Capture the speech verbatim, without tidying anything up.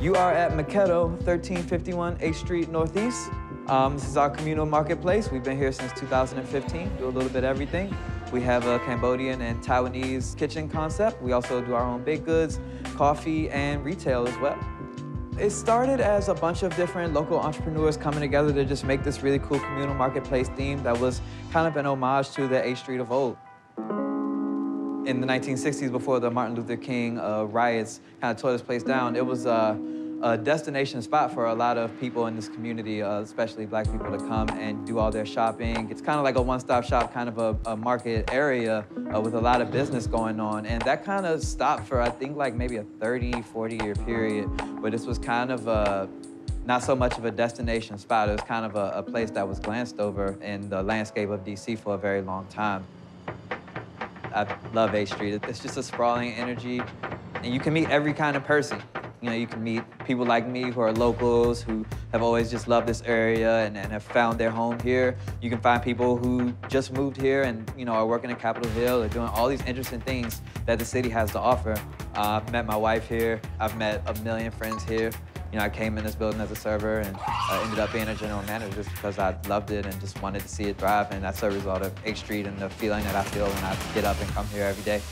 You are at Maketto, thirteen fifty-one H Street Northeast. Um, this is our communal marketplace. We've been here since two thousand fifteen, do a little bit of everything. We have a Cambodian and Taiwanese kitchen concept. We also do our own baked goods, coffee, and retail as well. It started as a bunch of different local entrepreneurs coming together to just make this really cool communal marketplace theme that was kind of an homage to the H Street of old. In the nineteen sixties, before the Martin Luther King uh, riots kind of tore this place down, it was uh, a destination spot for a lot of people in this community, uh, especially black people, to come and do all their shopping. It's kind of like a one-stop shop, kind of a, a market area uh, with a lot of business going on. And that kind of stopped for, I think, like maybe a thirty, forty year period, where this was kind of a, not so much of a destination spot. It was kind of a, a place that was glanced over in the landscape of D C for a very long time. I love H Street. It's just a sprawling energy, and you can meet every kind of person. You know, you can meet people like me who are locals, who have always just loved this area and, and have found their home here. You can find people who just moved here and, you know, are working at Capitol Hill or doing all these interesting things that the city has to offer. Uh, I've met my wife here. I've met a million friends here. You know, I came in this building as a server and uh, ended up being a general manager just because I loved it and just wanted to see it thrive. And that's a result of H Street and the feeling that I feel when I get up and come here every day.